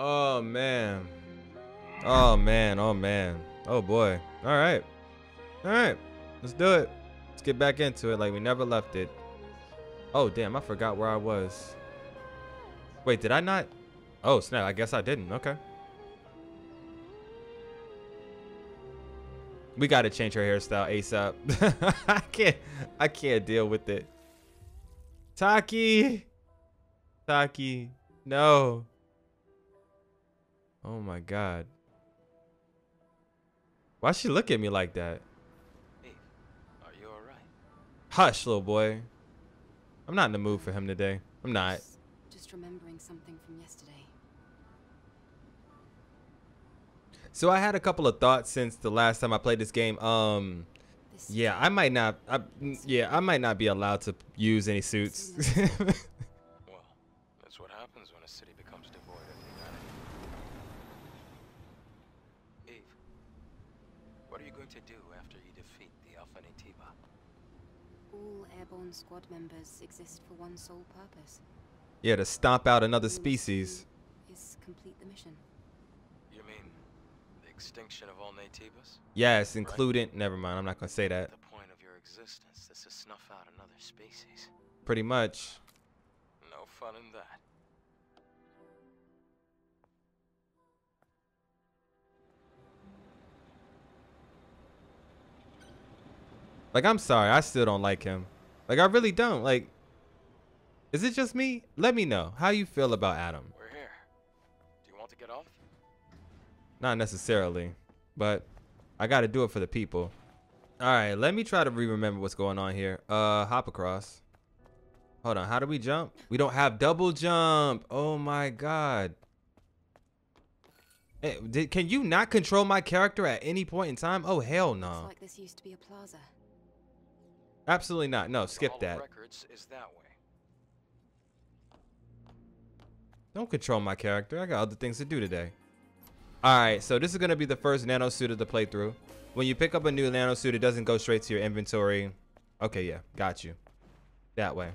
Oh man. Oh man. Oh man. Oh boy. All right. All right. Let's do it. Let's get back into it like we never left it. Oh damn! I forgot where I was. Wait, did I not? Oh snap! I guess I didn't. Okay. We gotta change her hairstyle ASAP. I can't deal with it. Taki, Taki, no. Oh my God. Why'd she look at me like that? Hey, are you all right? Hush, little boy. I'm not in the mood for him today. I'm not. Just remembering something from yesterday. So I had a couple of thoughts since the last time I played this game. Yeah, I might not be allowed to use any suits. Well, that's what happens when a city becomes devoid of humanity. Eve, what are you going to do after you defeat the Alpha Naytiba? All airborne squad members exist for one sole purpose. Yeah, to stomp out another species. Is complete the mission. You mean extinction of all Naytibas? Yes, including. Right? Never mind. I'm not gonna say that. The point of your existence is to snuff out another species. Pretty much. No fun in that. Like, I'm sorry. I still don't like him. Like, I really don't. Like, is it just me? Let me know how you feel about Adam. We're here. Do you want to get off? Not necessarily, but I got to do it for the people. All right, let me try to remember what's going on here. Hop across. Hold on, how do we jump? We don't have double jump. Oh my God. Hey, can you not control my character at any point in time? Oh, hell no. It's like this used to be a plaza. Absolutely not. No, skip that. Records is that way. Don't control my character. I got other things to do today. Alright, so this is going to be the first nano suit of the playthrough. When you pick up a new nano suit, it doesn't go straight to your inventory. Okay, yeah, got you. That way.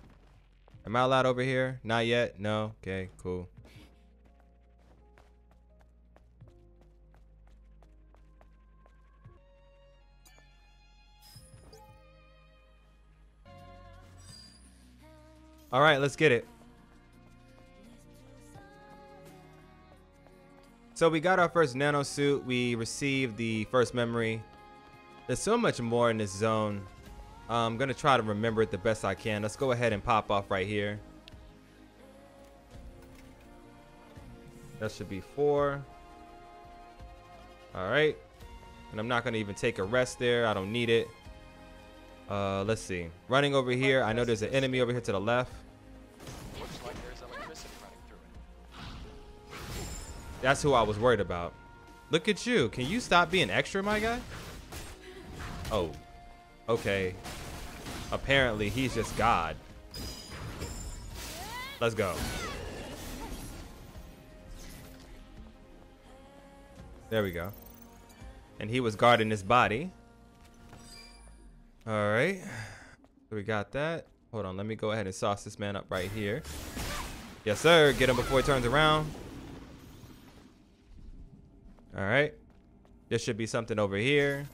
Am I allowed over here? Not yet? No? Okay, cool. Alright, let's get it. So we got our first nano suit. We received the first memory. There's so much more in this zone. I'm going to try to remember it the best I can. Let's go ahead and pop off right here. That should be 4. All right. And I'm not going to even take a rest there. I don't need it. Let's see. Running over here. I know there's an enemy over here to the left. That's who I was worried about. Look at you. Can you stop being extra, my guy? Oh, okay. Apparently, he's just God. Let's go. There we go. And he was guarding his body. All right. We got that. Hold on. Let me go ahead and sauce this man up right here. Yes, sir. Get him before he turns around. All right, there should be something over here.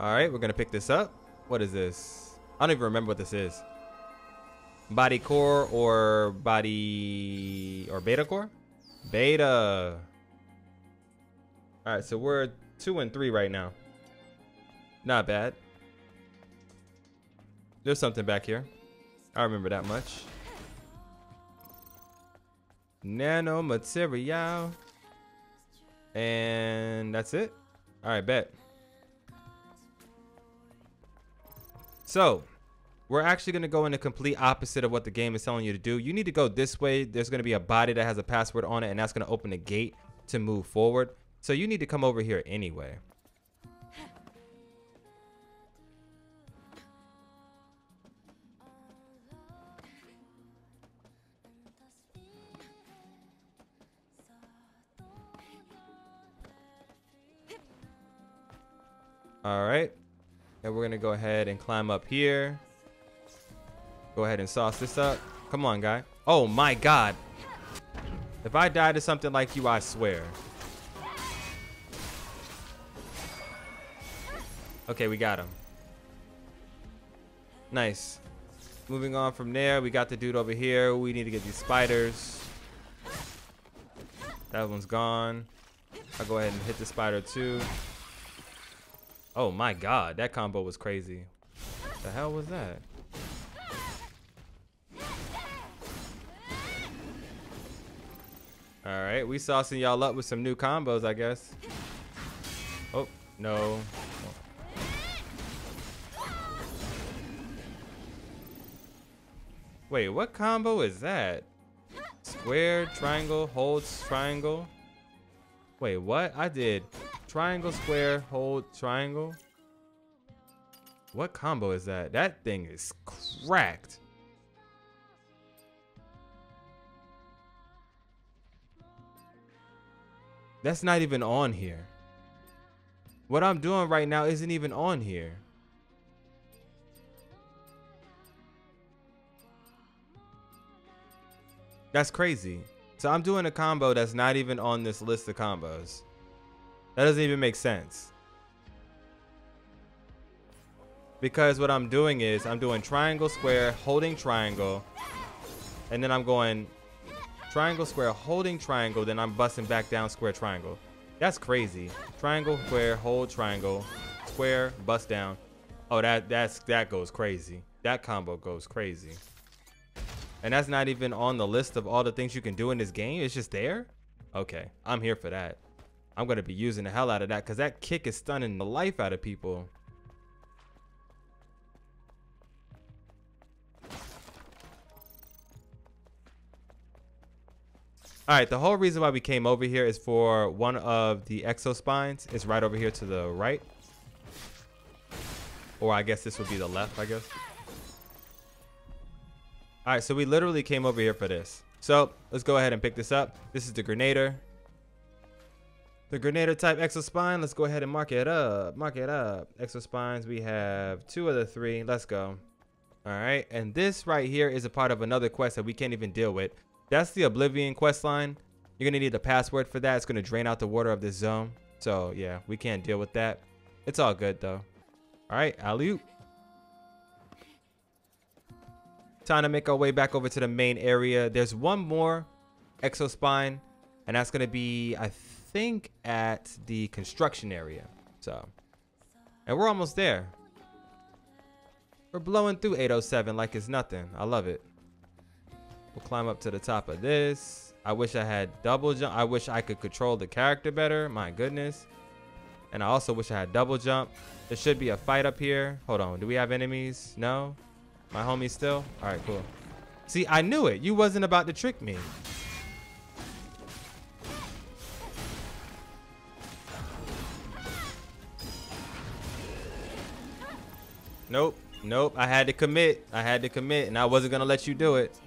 All right, we're gonna pick this up. What is this? I don't even remember what this is. Body core or body or beta core? Beta. All right, so we're 2 and 3 right now. Not bad. There's something back here. I remember that much. Nano material, and that's it. All right, bet. So we're actually going to go in the complete opposite of what the game is telling you to do. You need to go this way. There's going to be a body that has a password on it, and that's going to open a gate to move forward. So you need to come over here anyway. All right, and we're gonna go ahead and climb up here. Go ahead and sauce this up. Come on, guy. Oh my god. If I die to something like you, I swear. Okay, we got him. Nice. Moving on from there, we got the dude over here. We need to get these spiders. That one's gone. I'll go ahead and hit the spider too. Oh my god, that combo was crazy. What the hell was that? All right, we saucing y'all up with some new combos, I guess. Oh, no. Wait, what combo is that? Square, triangle, hold, triangle. Wait, what? I did triangle, square, hold, triangle. What combo is that? That thing is cracked. That's not even on here. What I'm doing right now isn't even on here. That's crazy. So I'm doing a combo that's not even on this list of combos. That doesn't even make sense. Because what I'm doing is I'm doing triangle, square, holding triangle. And then I'm going triangle, square, holding triangle. Then I'm busting back down square, triangle. That's crazy. Triangle, square, hold, triangle. Square, bust down. Oh, that goes crazy. That combo goes crazy. And that's not even on the list of all the things you can do in this game. It's just there. Okay, I'm here for that. I'm going to be using the hell out of that because that kick is stunning the life out of people. All right, the whole reason why we came over here is for one of the exospines. It's right over here to the right. Or I guess this would be the left, I guess. All right, so we literally came over here for this. So let's go ahead and pick this up. This is the Grenader. The Grenader type Exospine. Let's go ahead and mark it up. Mark it up. Exospines, we have 2 of the 3. Let's go. All right, and this right here is a part of another quest that we can't even deal with. That's the Oblivion quest line. You're gonna need the password for that. It's gonna drain out the water of this zone. So yeah, we can't deal with that. It's all good though. All right, alley-oop. Time to make our way back over to the main area. There's one more exospine, and that's gonna be, I think, at the construction area. So, and we're almost there. We're blowing through 807 like it's nothing. I love it. We'll climb up to the top of this. I wish I had double jump. I wish I could control the character better. My goodness. And I also wish I had double jump. There should be a fight up here. Hold on. Do we have enemies? No. My homie still? All right, cool. See, I knew it. You wasn't about to trick me. Nope. Nope. I had to commit. I had to commit, and I wasn't going to let you do it.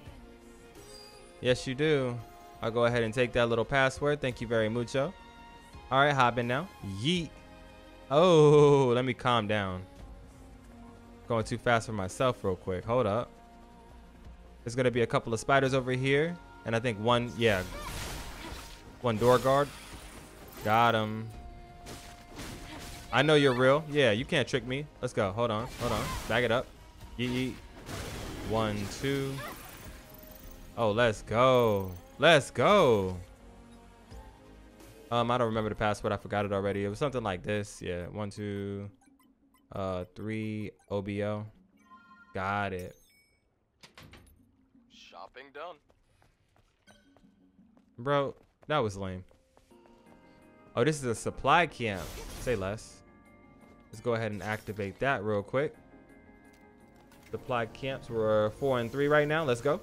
Yes, you do. I'll go ahead and take that little password. Thank you very mucho. All right, hop in now. Yeet. Oh, let me calm down. Going too fast for myself real quick. Hold up. There's gonna be a couple of spiders over here, and I think one, yeah, one door guard. Got him. I know you're real. Yeah, you can't trick me. Let's go. Hold on, hold on. Back it up. Yeet. 1, 2. Oh, let's go. Let's go. I don't remember the password. I forgot it already. It was something like this. Yeah, 1, 2. 3 OBO. Got it. Shopping done. Bro, that was lame. Oh, this is a supply camp. Say less. Let's go ahead and activate that real quick. Supply camps were 4 and 3 right now. Let's go.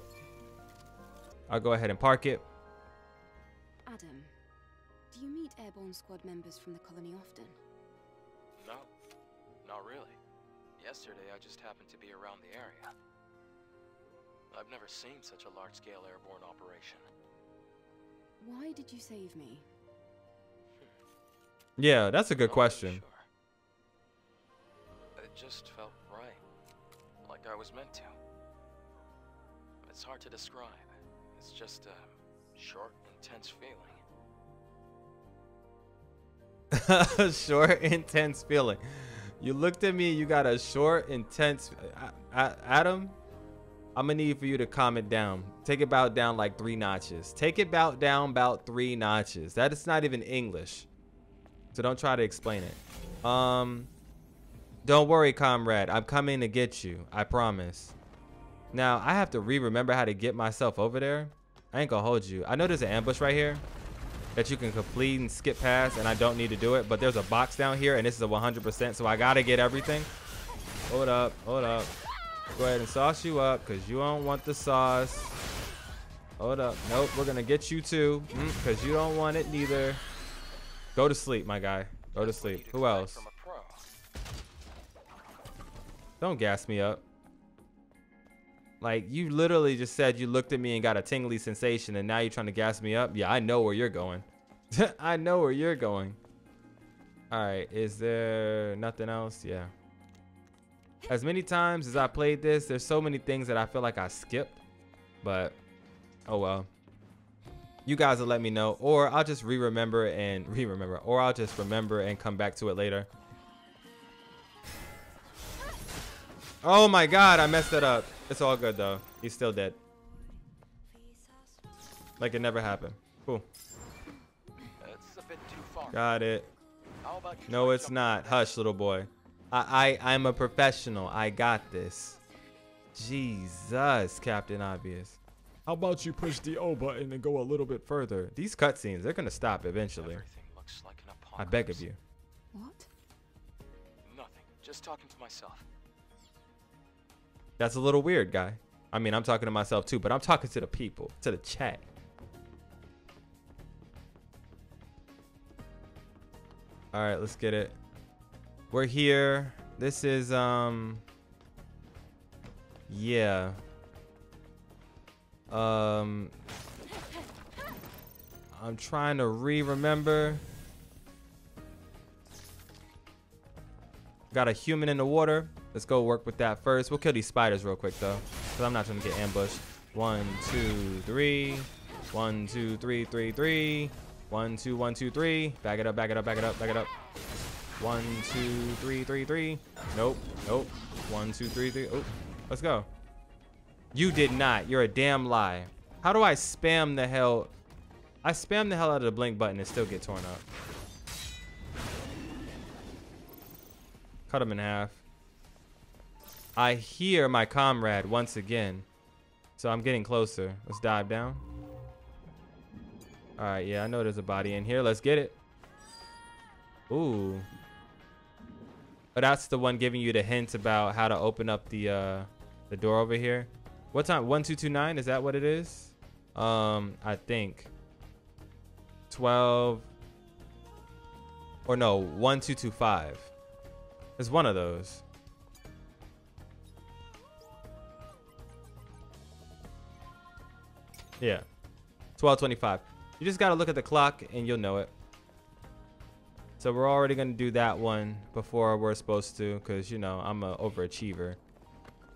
I'll go ahead and park it. Adam, do you meet airborne squad members from the colony often? No. Not really. Yesterday, I just happened to be around the area. I've never seen such a large-scale airborne operation. Why did you save me? Yeah, that's a good question. Sure. It just felt right. Like I was meant to. It It's hard to describe. It's just a short, intense feeling. Short, intense feeling. You looked at me, you got a short, intense... Adam, I'm gonna need for you to calm it down. Take it about down like 3 notches. Take it about down about 3 notches. That is not even English. So don't try to explain it. Don't worry, comrade. I'm coming to get you. I promise. Now, I have to remember how to get myself over there. I ain't gonna hold you. I know there's an ambush right here that you can complete and skip past, and I don't need to do it, but there's a box down here, and this is a 100%, so I gotta get everything. Hold up, hold up. Go ahead and sauce you up, because you don't want the sauce. Hold up. Nope, we're gonna get you too, because you don't want it neither. Go to sleep, my guy. Go to sleep. Who else? Don't gas me up. Like, you literally just said you looked at me and got a tingly sensation, and now you're trying to gas me up? Yeah, I know where you're going. I know where you're going. All right, is there nothing else? Yeah. As many times as I played this, there's so many things that I feel like I skipped. But, oh well. You guys will let me know, or I'll just re-remember and re-remember, or I'll just remember and come back to it later. Oh my god, I messed that up. It's all good though. He's still dead. Like it never happened. Cool. That's a bit too far. Got it. No, it's not. Hush, little boy. I'm a professional. I got this. Jesus, Captain Obvious. How about you push the O button and go a little bit further? These cutscenes, they're gonna stop eventually. Everything looks like an apocalypse. I beg of you. What? Nothing. Just talking to myself. That's a little weird, guy. I mean, I'm talking to myself too, but I'm talking to the people, to the chat. All right, let's get it. We're here. This is, yeah. I'm trying to remember. Got a human in the water. Let's go work with that first. We'll kill these spiders real quick, though, because I'm not trying to get ambushed. 1, 2, 3. 1, 2, 3, 3, 3. 1, 2, 1, 2, 3. Back it up, back it up, back it up, back it up. 1, 2, 3, 3, 3. Nope, nope. 1, 2, 3, 3. Oh, let's go. You did not. You're a damn lie. How do I spam the hell? I spam the hell out of the blink button and still get torn up. Cut him in half. I hear my comrade once again. So I'm getting closer. Let's dive down. All right, yeah, I know there's a body in here. Let's get it. Ooh. But that's the one giving you the hint about how to open up the door over here. What time? 1229, is that what it is? I think 12 or no, 1225. It's one of those. Yeah, 12:25. You just gotta look at the clock and you'll know it. So we're already gonna do that one before we're supposed to, because you know I'm an overachiever.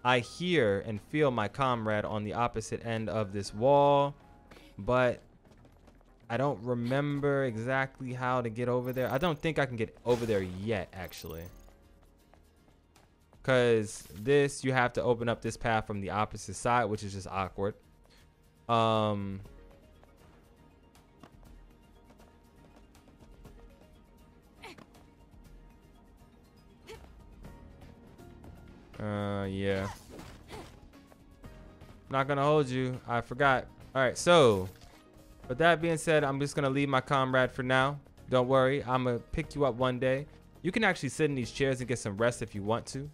I hear and feel my comrade on the opposite end of this wall, but I don't remember exactly how to get over there. I don't think I can get over there yet, actually, because this, you have to open up this path from the opposite side, which is just awkward. Yeah. Not gonna hold you. I forgot. All right, so with that being said, I'm just gonna leave my comrade for now. Don't worry, I'm gonna pick you up one day. You can actually sit in these chairs and get some rest if you want to,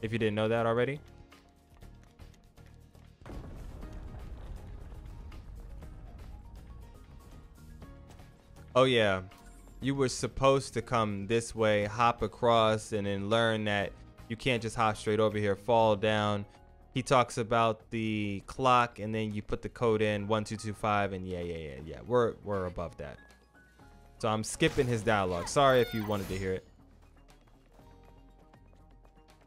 if you didn't know that already. Oh yeah, you were supposed to come this way, hop across, and then learn that you can't just hop straight over here, fall down. He talks about the clock, and then you put the code in, 1225, and yeah. We're above that. So I'm skipping his dialogue. Sorry if you wanted to hear it.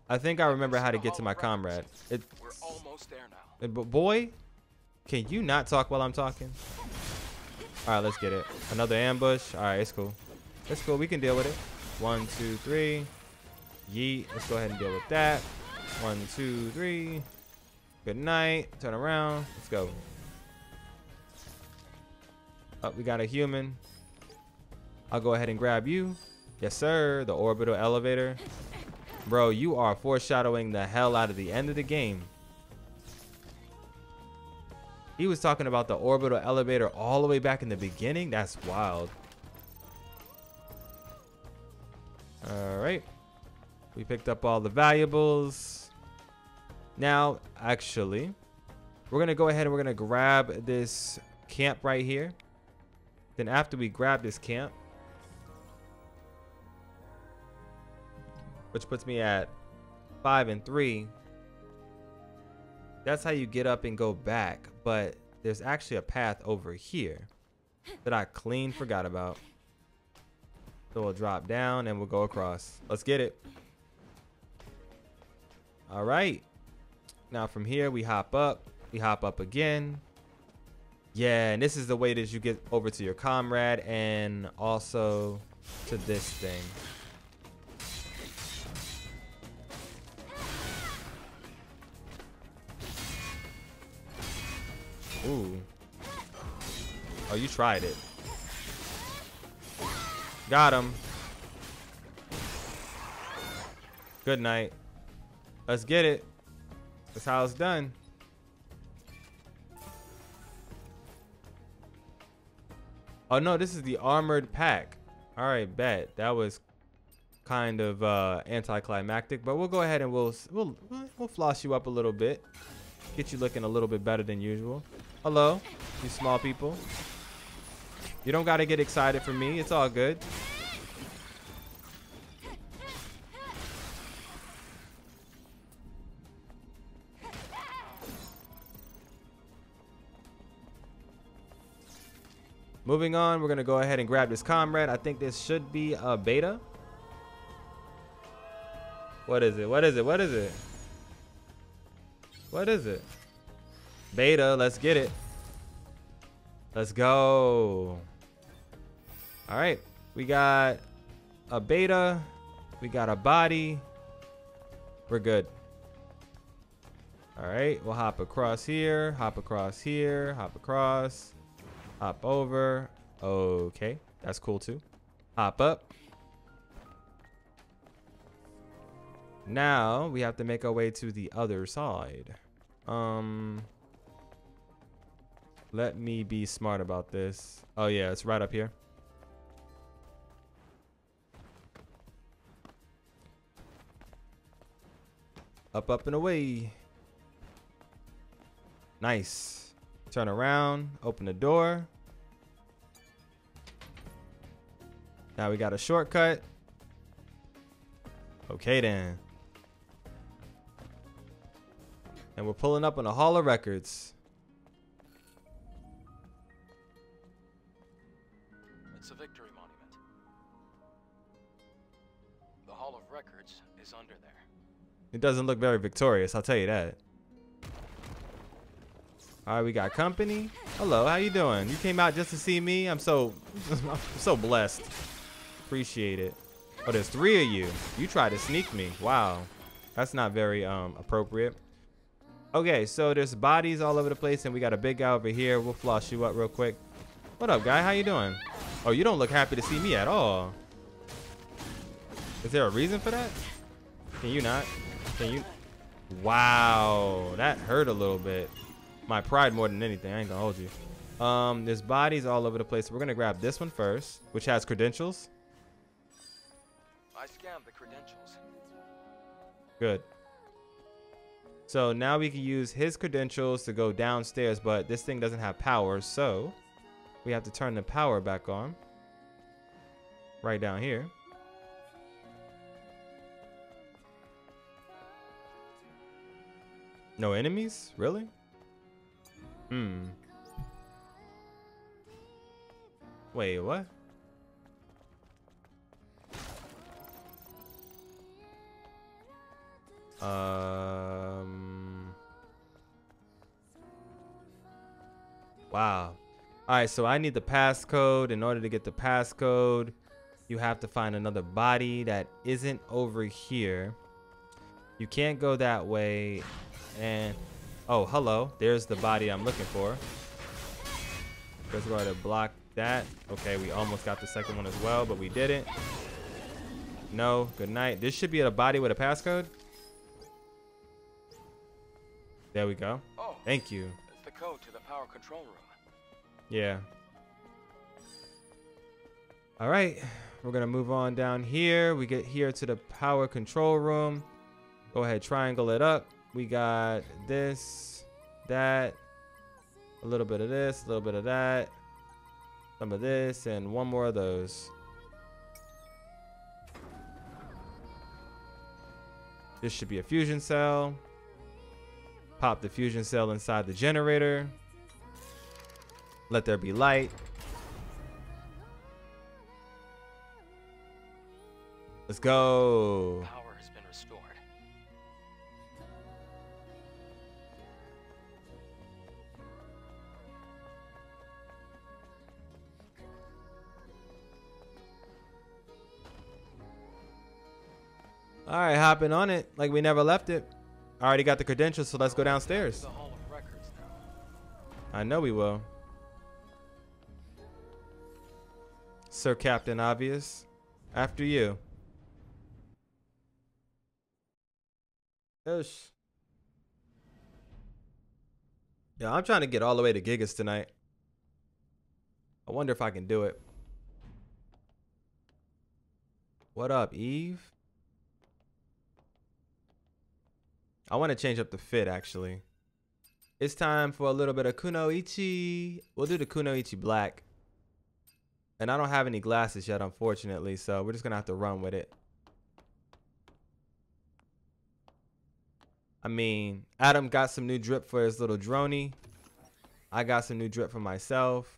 I think I remember how to get to my comrade. We're almost there now. But boy, Can you not talk while I'm talking? All right, let's get it. Another ambush. All right, it's cool. It's cool. We can deal with it. 1, 2, 3. Yeet. Let's go ahead and deal with that. 1, 2, 3. Good night. Turn around. Let's go. Oh, we got a human. I'll go ahead and grab you. Yes, sir. The orbital elevator. Bro, you are foreshadowing the hell out of the end of the game. He was talking about the orbital elevator all the way back in the beginning. That's wild. All right. We picked up all the valuables. Now, actually, we're going to go ahead and we're going to grab this camp right here. Then after we grab this camp, which puts me at 5 and 3. That's how you get up and go back. But there's actually a path over here that I clean forgot about. So we'll drop down and we'll go across. Let's get it. All right. Now from here, we hop up. We hop up again. Yeah, and this is the way that you get over to your comrade and also to this thing. Ooh. Oh, you tried it. Got him. Good night. Let's get it. That's how it's done. Oh, no, this is the armored pack. All right, bet. That was kind of anticlimactic, but we'll go ahead and we'll floss you up a little bit. Get you looking a little bit better than usual. Hello, you small people. You don't gotta get excited for me. It's all good. Moving on, we're gonna go ahead and grab this comrade. I think this should be a beta. What is it? What is it? What is it? What is it? Beta, let's get it. Let's go. All right, we got a beta. We got a body. We're good. All right, we'll hop across here, hop across here, hop across, hop over. Okay, that's cool too. Hop up. Now we have to make our way to the other side. Let me be smart about this. Oh yeah, it's right up here. Up, up and away. Nice. Turn around, open the door. Now we got a shortcut. Okay then. And we're pulling up on a Hall of Records. It's a victory monument. The Hall of Records is under there. It doesn't look very victorious, I'll tell you that. All right, we got company. Hello, how you doing? You came out just to see me? I'm so blessed. Appreciate it. Oh, there's 3 of you. You tried to sneak me. Wow. That's not very appropriate. Okay, so there's bodies all over the place, and we got a big guy over here. We'll floss you up real quick. What up, guy? How you doing? Oh, you don't look happy to see me at all. Is there a reason for that? Can you not? Can you? Wow, that hurt a little bit. My pride more than anything. I ain't gonna hold you. There's bodies all over the place. We're gonna grab this one first, which has credentials. I scanned the credentials. Good. So now we can use his credentials to go downstairs, but this thing doesn't have power, so we have to turn the power back on. Right down here. No enemies? Really? Hmm. Wait, what? Wow. All right, so I need the passcode. In order to get the passcode, you have to find another body that isn't over here. You can't go that way. And, oh, hello. There's the body I'm looking for. Let's go ahead and block that. Okay, we almost got the second one as well, but we didn't. No, good night. This should be a body with a passcode. There we go. Oh, thank you. It's the code to the power control room. Yeah. All right, we're gonna move on down here. We get here to the power control room. Go ahead, triangle it up. We got this, that, a little bit of this, a little bit of that, some of this, and one more of those. This should be a fusion cell. Pop the fusion cell inside the generator. Let there be light. Let's go. Power has been restored. All right, hopping on it like we never left it. I already got the credentials, so let's go downstairs. I know we will. Sir Captain Obvious, after you. Yes. Yeah, I'm trying to get all the way to Gigas tonight. I wonder if I can do it. What up, Eve? I want to change up the fit, actually. It's time for a little bit of Kunoichi. We'll do the Kunoichi black. And I don't have any glasses yet, unfortunately, so we're just going to have to run with it. I mean, Adam got some new drip for his little droney. I got some new drip for myself.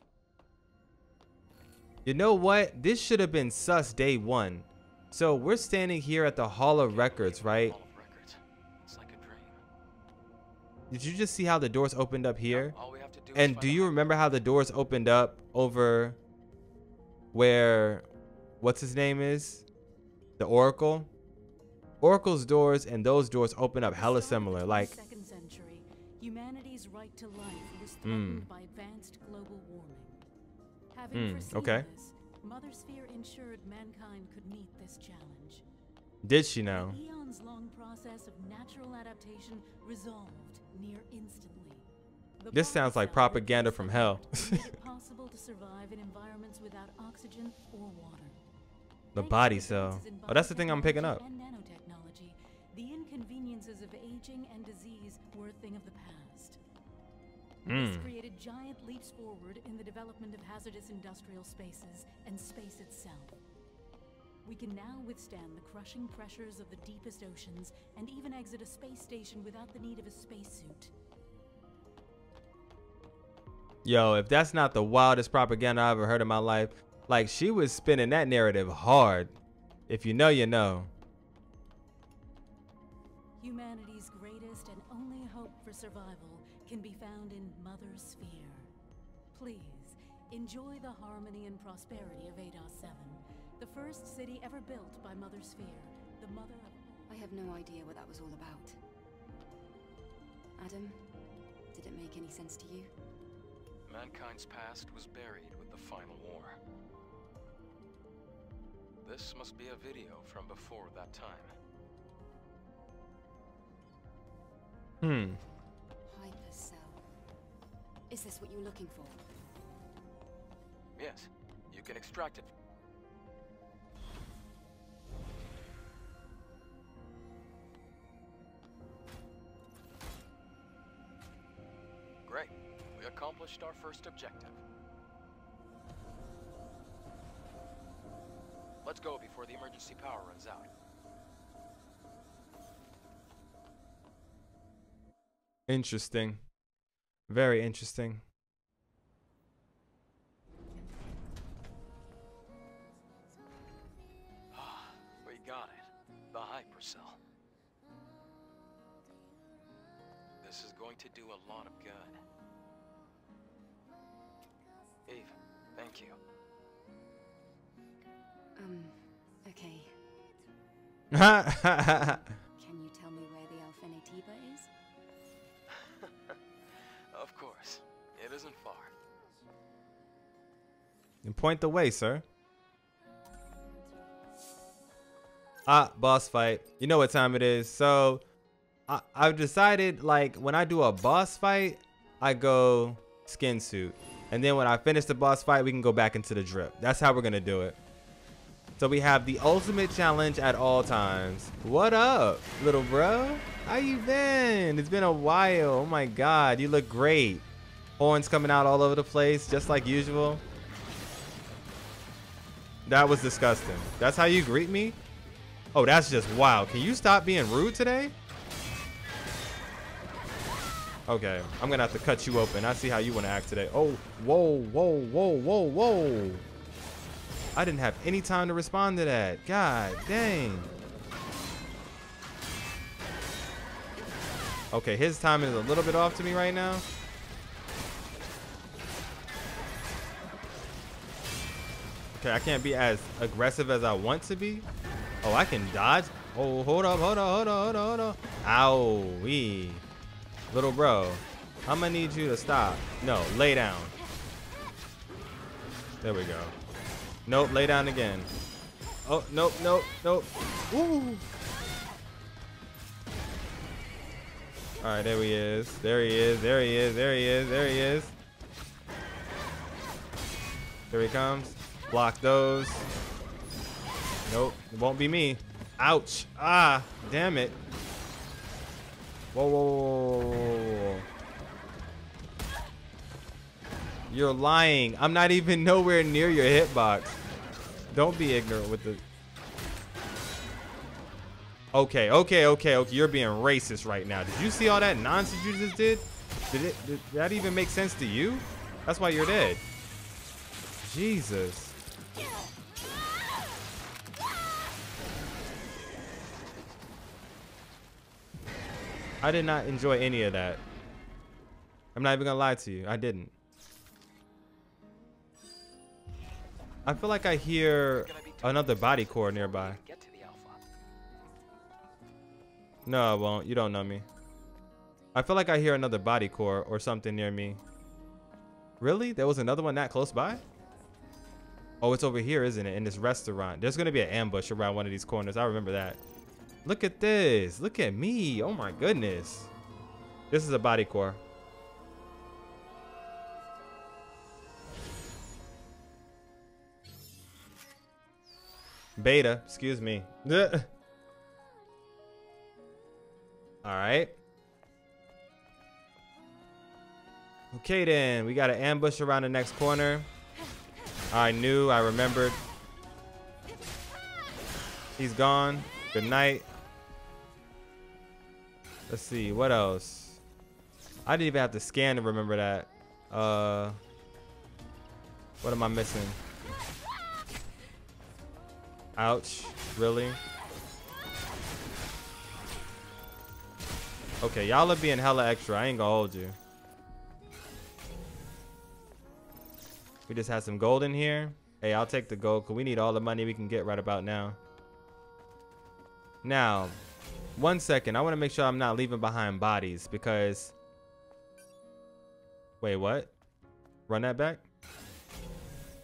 You know what? This should have been sus day one. So we're standing here at the Hall of Records, right? It's like a dream. Did you just see how the doors opened up here? No, all we have to do and do you remember how the doors opened up over... where what's his name is the Oracle's doors, and those doors open up hella similar. Like second century, humanity's right to life was threatened by advanced global warming. Having foreseen this, Mother Sphere ensured mankind could meet this challenge. Did she know? The eons long process of natural adaptation resolved near instantly. This sounds like propaganda from hell. Possible to survive in environments without oxygen or water. The body cell. Oh, that's the thing I'm picking up. And nanotechnology, the inconveniences of aging and disease were a thing of the past. This created giant leaps forward in the development of hazardous industrial spaces and space itself. We can now withstand the crushing pressures of the deepest oceans and even exit a space station without the need of a spacesuit. Yo, if that's not the wildest propaganda I've ever heard in my life, like she was spinning that narrative hard. If you know, you know. Humanity's greatest and only hope for survival can be found in Mother Sphere. Please, enjoy the harmony and prosperity of Eidos 7, the first city ever built by Mother Sphere, the mother of... I have no idea what that was all about. Adam, did it make any sense to you? Mankind's past was buried with the final war. This must be a video from before that time. Hypercell. Is this what you're looking for? Yes, you can extract it. Great. We accomplished our first objective. Let's go before the emergency power runs out. Interesting. Very interesting. We got it. The Hypercell. This is going to do a lot of good. Can you tell me where the Alpha Naytiba is? Of course. It isn't far. Then point the way, sir. Ah, boss fight. You know what time it is. So, I've decided, like, when I do a boss fight, I go skin suit. And then when I finish the boss fight, we can go back into the drip. That's how we're going to do it. So we have the ultimate challenge at all times. What up, little bro? How you been? It's been a while. Oh, my God. You look great. Horns coming out all over the place, just like usual. That was disgusting. That's how you greet me? Oh, that's just wild. Can you stop being rude today? Okay, I'm gonna have to cut you open. I see how you want to act today. Oh, whoa, whoa, whoa, whoa, whoa. I didn't have any time to respond to that. God dang. Okay, his timing is a little bit off to me right now. Okay, I can't be as aggressive as I want to be. Oh, I can dodge. Oh, hold up, hold up, hold up, hold up, hold up. Owie. Little bro, I'm gonna need you to stop. No, lay down. There we go. Nope, lay down again. Oh, nope, nope, nope. Woo. All right, there he is. There he is, there he is, there he is, there he is. Here he comes. Block those. Nope, it won't be me. Ouch. Ah, damn it. Whoa, whoa, whoa, whoa, whoa. You're lying. I'm not even nowhere near your hitbox. Don't be ignorant with the... Okay, okay, okay, okay. You're being racist right now. Did you see all that nonsense you just did? Did that even make sense to you? That's why you're dead. Jesus. I did not enjoy any of that. I'm not even gonna lie to you. I didn't. I feel like I hear another body core nearby. No, I won't. You don't know me. I feel like I hear another body core or something near me. Really? There was another one that close by? Oh, it's over here, isn't it? In this restaurant. There's gonna be an ambush around one of these corners. I remember that. Look at this. Look at me. Oh my goodness. This is a body core. Beta, excuse me. All right. Okay then, we got an ambush around the next corner. I knew, I remembered. He's gone. Good night. Let's see, what else? I didn't even have to scan to remember that. What am I missing? Ouch, really? Okay, y'all are being hella extra. I ain't gonna hold you. We just had some gold in here. Hey, I'll take the gold because we need all the money we can get right about now. Now, 1 second. I want to make sure I'm not leaving behind bodies because... Wait, what? Run that back?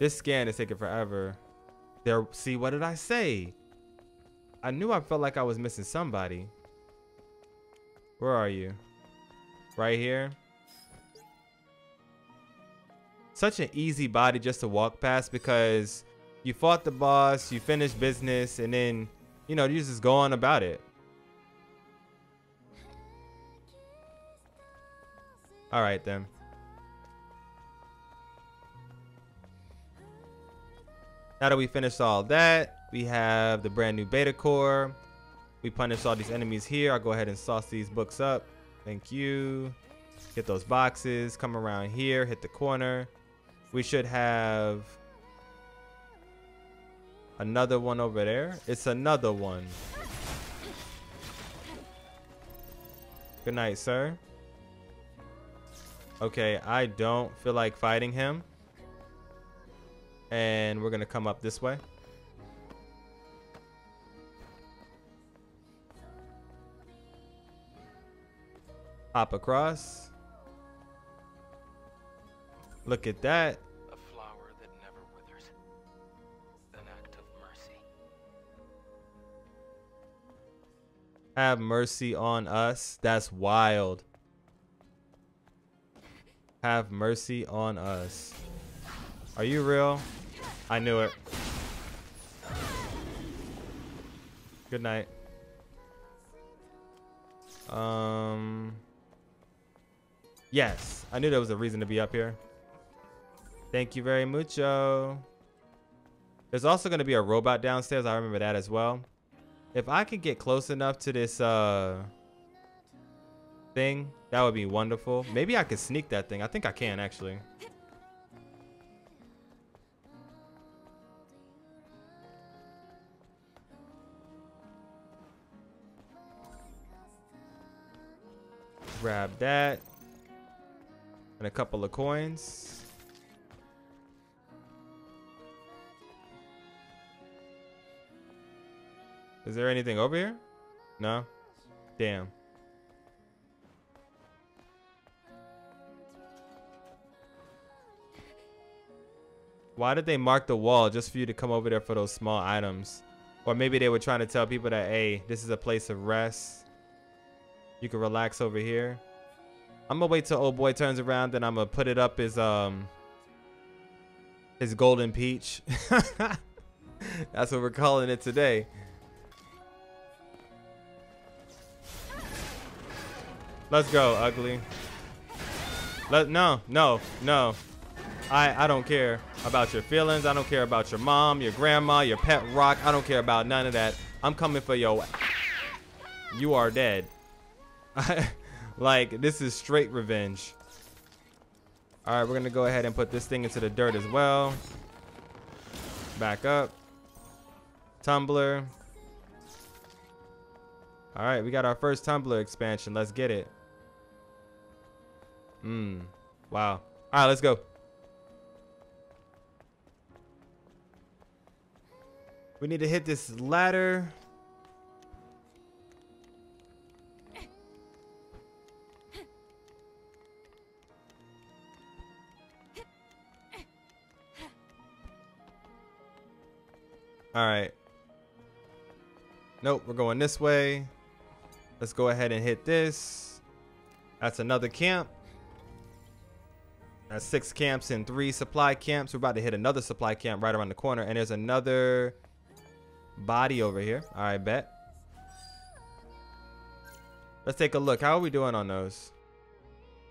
This scan is taking forever. There. See, what did I say? I knew I felt like I was missing somebody. Where are you? Right here? Such an easy body just to walk past because you fought the boss, you finished business, and then, you know, you just go on about it. All right, then. Now that we finished all that, we have the brand new Beta Core. We punished all these enemies here. I'll go ahead and sauce these books up. Thank you. Get those boxes. Come around here. Hit the corner. We should have another one over there. It's another one. Good night, sir. Okay, I don't feel like fighting him. And we're gonna come up this way. Hop across. Look at that. A flower that never withers. An act of mercy. Have mercy on us. That's wild. Have mercy on us. Are you real? I knew it. Good night. Yes, I knew there was a reason to be up here. Thank you very mucho. There's also going to be a robot downstairs. I remember that as well. If I could get close enough to this thing, that would be wonderful. Maybe I could sneak that thing. I think I can actually. Grab that and a couple of coins. Is there anything over here? No? Damn. Why did they mark the wall just for you to come over there for those small items? Or maybe they were trying to tell people that, hey, this is a place of rest. You can relax over here. I'm gonna wait till old boy turns around, then I'm gonna put it up his golden peach. That's what we're calling it today. Let's go, ugly. No. I don't care about your feelings. I don't care about your mom, your grandma, your pet rock. I don't care about none of that. I'm coming for your. You are dead. Like, this is straight revenge. All right, we're gonna go ahead and put this thing into the dirt as well. Back up. Tumblr. All right, we got our first Tumblr expansion. Let's get it. Wow. All right, let's go. We need to hit this ladder. All right. Nope, we're going this way. Let's go ahead and hit this. That's another camp. That's 6 camps and 3 supply camps. We're about to hit another supply camp right around the corner. And there's another body over here. All right, bet. Let's take a look. How are we doing on those?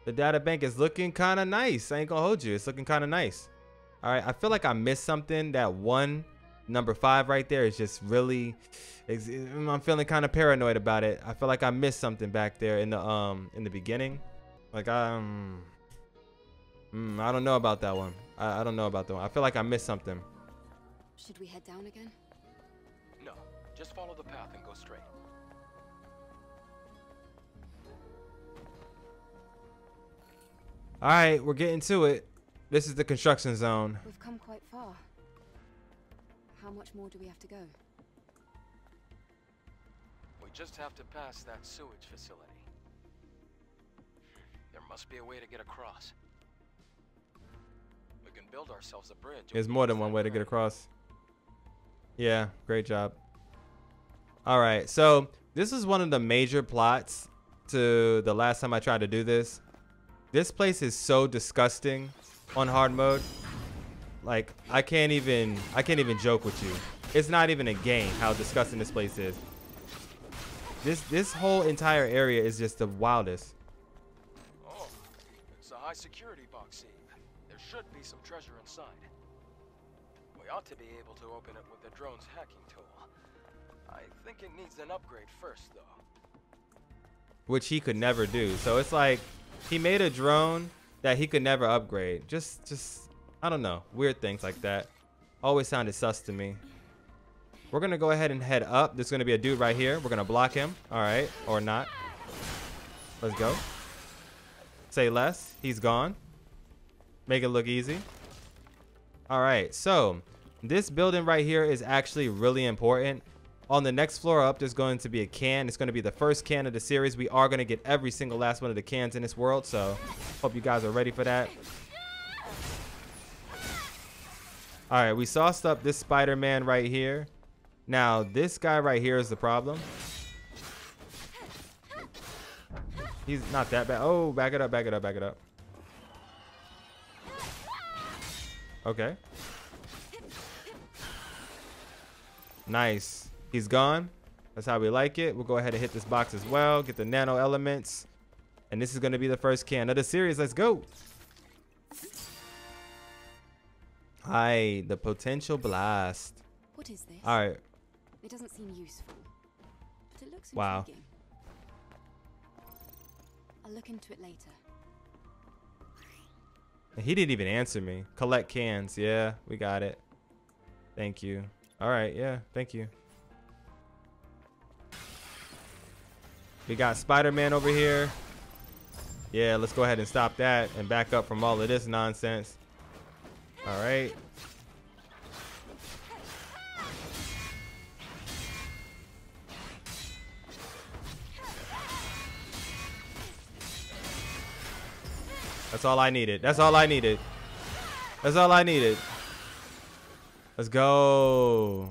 The data bank is looking kind of nice. I ain't gonna hold you. It's looking kind of nice. All right, I feel like I missed something. That one... Number 5 right there is just really, I'm feeling kind of paranoid about it. I feel like I missed something back there in the beginning. Like I don't know about that one. I don't know about that one. I feel like I missed something. Should we head down again? No, just follow the path and go straight. All right, we're getting to it. This is the construction zone. We've come quite far. How much more do we have to go? We just have to pass that sewage facility. There must be a way to get across. We can build ourselves a bridge. There's more than one way to get across. Yeah, great job. All right, so this is one of the major plots to the last time I tried to do this. This place is so disgusting on hard mode. Like, I can't even joke with you. It's not even a game how disgusting this place is. This whole entire area is just the wildest. Oh, it's a high security box. There should be some treasure inside. We ought to be able to open it with the drone's hacking tool. I think it needs an upgrade first, though. Which he could never do. So it's like he made a drone that he could never upgrade. Just I don't know. Weird things like that. Always sounded sus to me. We're going to go ahead and head up. There's going to be a dude right here. We're going to block him. All right. Or not. Let's go. Say less. He's gone. Make it look easy. All right. So this building right here is actually really important. On the next floor up, there's going to be a can. It's going to be the first can of the series. We are going to get every single last one of the cans in this world, so hope you guys are ready for that. All right, we sauced up this Spider-Man right here. Now, this guy right here is the problem. He's not that bad. Oh, back it up, back it up, back it up. Okay. Nice. He's gone. That's how we like it. We'll go ahead and hit this box as well. Get the nano elements. And this is going to be the first can of the series. Let's go. Hi, the potential blast. What is this? All right. It doesn't seem useful. But it looks intriguing. Wow. I'll look into it later. He didn't even answer me. Collect cans. Yeah, we got it. Thank you. All right. Yeah, thank you. We got Spider-Man over here. Yeah, let's go ahead and stop that and back up from all of this nonsense. All right. That's all I needed. That's all I needed. That's all I needed. Let's go.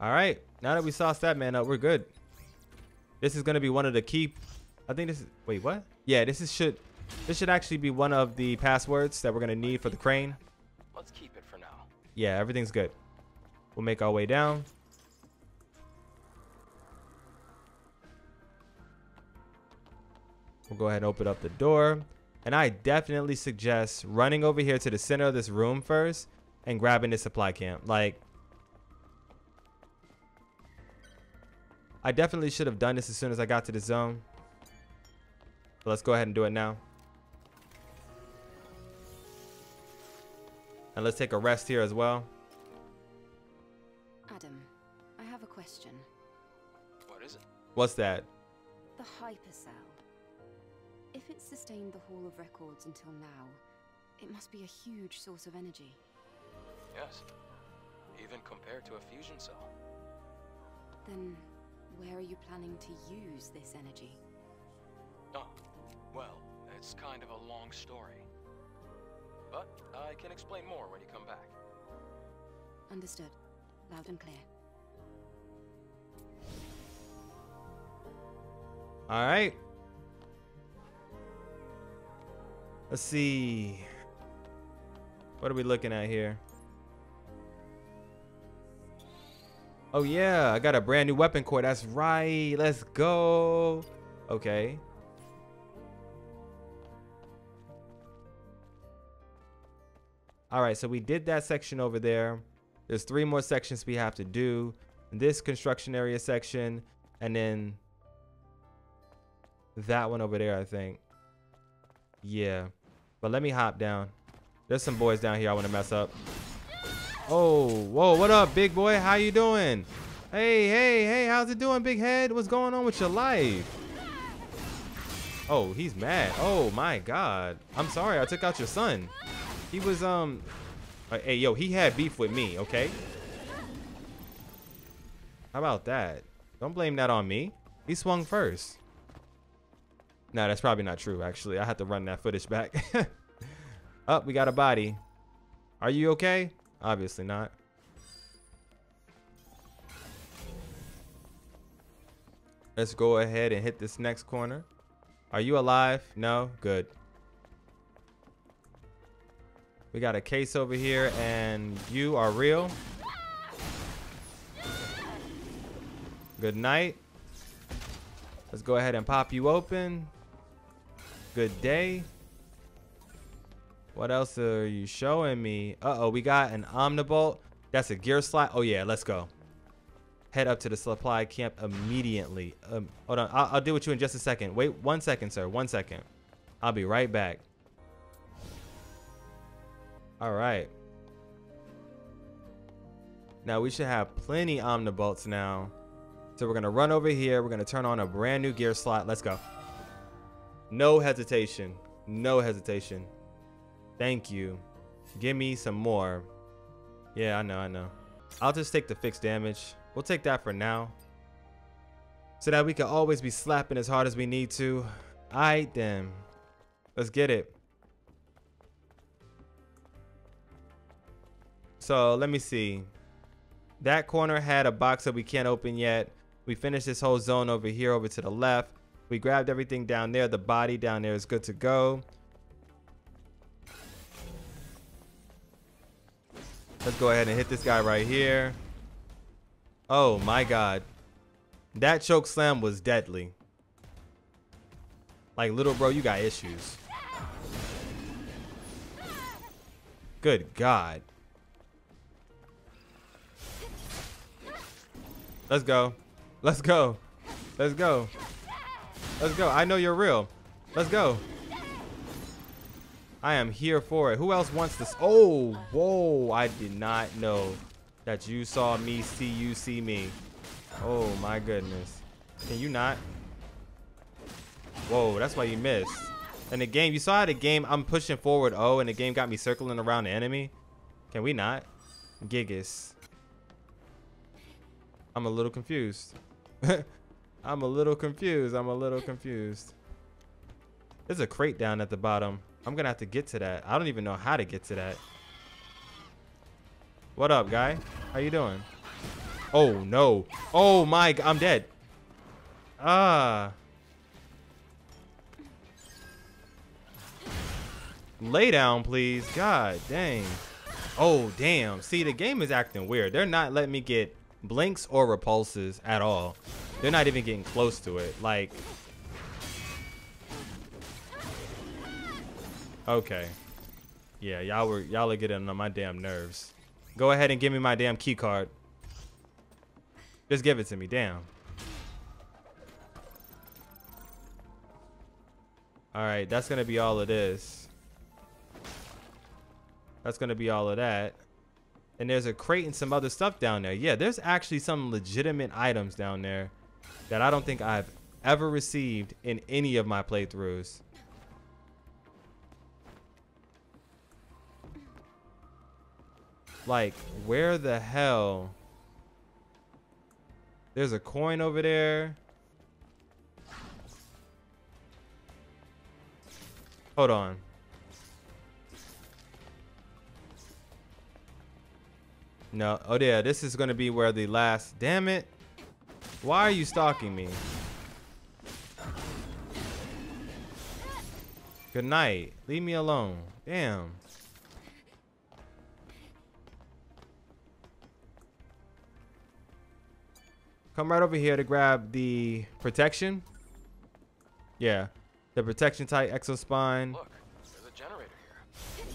All right. Now that we sauced that man up, we're good. This is going to be one of the key. I think this is. Wait, what? Yeah, this is should. This should actually be one of the passwords that we're going to need for the crane. Let's keep it for now. Yeah, everything's good. We'll make our way down. We'll go ahead and open up the door. And I definitely suggest running over here to the center of this room first and grabbing this supply can. Like, I definitely should have done this as soon as I got to the zone. But let's go ahead and do it now. And let's take a rest here as well. Adam, I have a question. What is it? What's that? The Hypercell. If it sustained the Hall of Records until now, it must be a huge source of energy. Yes, even compared to a fusion cell. Then where are you planning to use this energy? Oh, well, it's kind of a long story. But I can explain more when you come back. Understood. Loud and clear. All right. Let's see. What are we looking at here? Oh, yeah. I got a brand new weapon core. That's right. Let's go. Okay. All right, so we did that section over there. There's 3 more sections we have to do. This construction area section, and then that one over there, I think. Yeah, but let me hop down. There's some boys down here I want to mess up. Oh, whoa, what up, big boy? How you doing? Hey, hey, hey, how's it doing, big head? What's going on with your life? Oh, he's mad. Oh, my God. I'm sorry, I took out your son. He was, hey, yo, he had beef with me, okay? How about that? Don't blame that on me. He swung first. Nah, that's probably not true, actually. I have to run that footage back. Oh, we got a body. Are you okay? Obviously not. Let's go ahead and hit this next corner. Are you alive? No? Good. We got a case over here, and you are real. Good night. Let's go ahead and pop you open. Good day. What else are you showing me? Uh-oh, we got an Omnibolt. That's a gear slot. Oh, yeah, let's go. Head up to the supply camp immediately. Hold on. I'll deal with you in just a second. Wait 1 second, sir. 1 second. I'll be right back. All right. Now we should have plenty Omnibolts now. So we're going to run over here. We're going to turn on a brand new gear slot. Let's go. No hesitation. No hesitation. Thank you. Give me some more. Yeah, I know. I'll just take the fixed damage. We'll take that for now, so that we can always be slapping as hard as we need to. Alright then, let's get it. So let me see. That corner had a box that we can't open yet. We finished this whole zone over here, over to the left. We grabbed everything down there. The body down there is good to go. Let's go ahead and hit this guy right here. Oh my God. That choke slam was deadly. Like, little bro, you got issues. Good God. Let's go. Let's go. Let's go. Let's go. I know you're real. Let's go. I am here for it. Who else wants this? Oh, whoa. I did not know that you saw me see you see me. Oh, my goodness. Can you not? Whoa, that's why you missed. In the game, you saw how the game, I'm pushing forward. Oh, and the game got me circling around the enemy. Can we not? Gigas. I'm a little confused. I'm a little confused. I'm a little confused. There's a crate down at the bottom. I'm going to have to get to that. I don't even know how to get to that. What up, guy? How you doing? Oh, no. Oh, my. I'm dead. Ah. Lay down, please. God dang. Oh, damn. See, the game is acting weird. They're not letting me get blinks or repulses at all. They're not even getting close to it. Like... okay, yeah, y'all are getting on my damn nerves. Go ahead and give me my damn key card. Just give it to me, damn. All right, that's gonna be all of this. That's gonna be all of that. And there's a crate and some other stuff down there. Yeah, there's actually some legitimate items down there that I don't think I've ever received in any of my playthroughs. Like, where the hell? There's a coin over there. Hold on. No. Oh, yeah. This is going to be where the last... damn it. Why are you stalking me? Good night. Leave me alone. Damn. Come right over here to grab the protection. Yeah, the protection type exospine. Look, there's a generator here.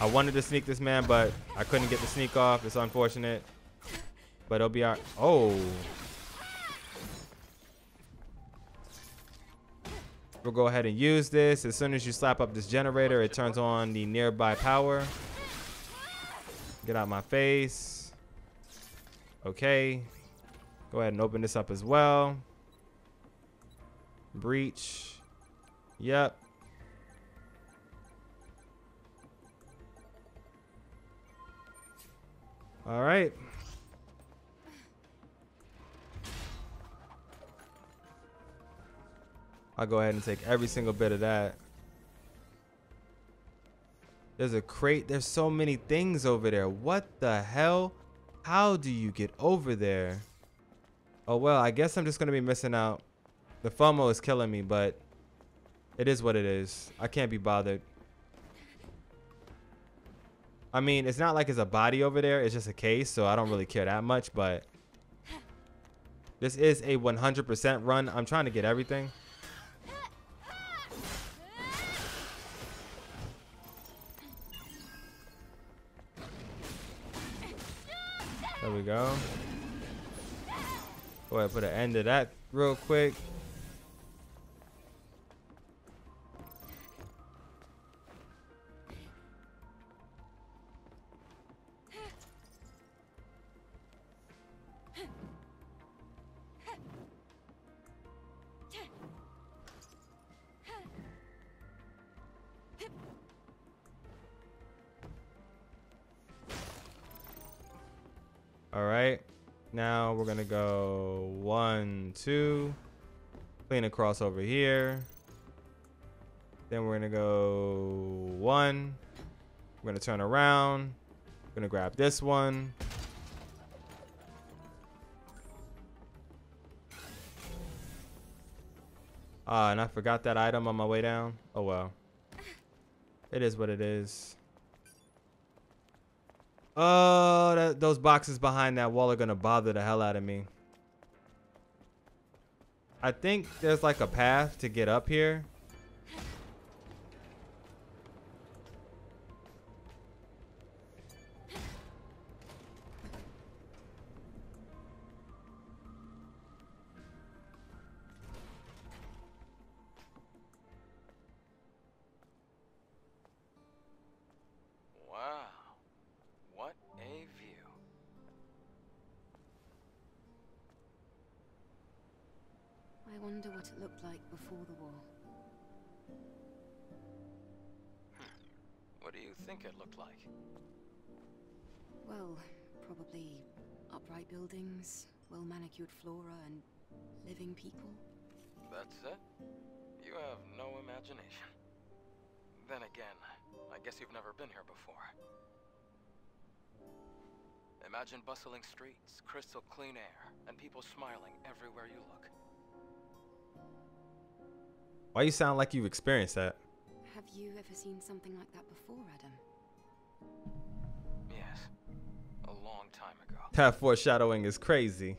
I wanted to sneak this man, but I couldn't get the sneak off. It's unfortunate, but it'll be our... oh, we'll go ahead and use this. As soon as you slap up this generator, it turns on the nearby power. Get out my face. Okay, go ahead and open this up as well. Breach. Yep. All right. I'll go ahead and take every single bit of that. There's a crate. There's so many things over there. What the hell? How do you get over there? Oh, well, I guess I'm just going to be missing out. The FOMO is killing me, but it is what it is. I can't be bothered. I mean, it's not like it's a body over there. It's just a case, so I don't really care that much, but this is a 100% run. I'm trying to get everything. There we go. Go ahead, put an end to that real quick. All right, now we're gonna go 1, 2, clean across over here. Then we're gonna go 1. We're gonna turn around. We're gonna grab this one. And I forgot that item on my way down. Oh well. It is what it is. Oh, those boxes behind that wall are gonna bother the hell out of me. I think there's like a path to get up here. It looked like before the war. What do you think it looked like? Well, probably upright buildings, well-manicured flora, and living people. That's it? You have no imagination. Then again, I guess you've never been here before. Imagine bustling streets, crystal clean air, and people smiling everywhere you look. Why you sound like you've experienced that? Have you ever seen something like that before, Adam? Yes, a long time ago. That foreshadowing is crazy.